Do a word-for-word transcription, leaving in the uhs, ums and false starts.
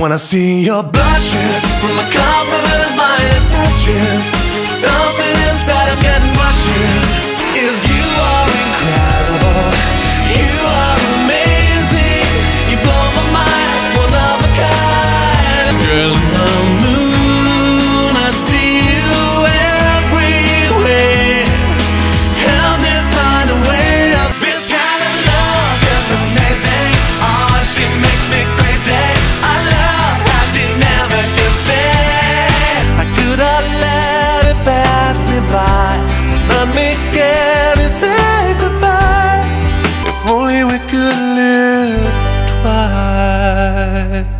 When I see your blushes from the compliment of my touches, something inside I'm getting rushes. Is you are incredible, you are amazing, you blow my mind, one of a kind. Girl, in the moon, I see you everywhere. Help me find a way up. This kind of love is amazing. Oh, she makes me crazy. Let me get a sacrifice. If only we could live twice.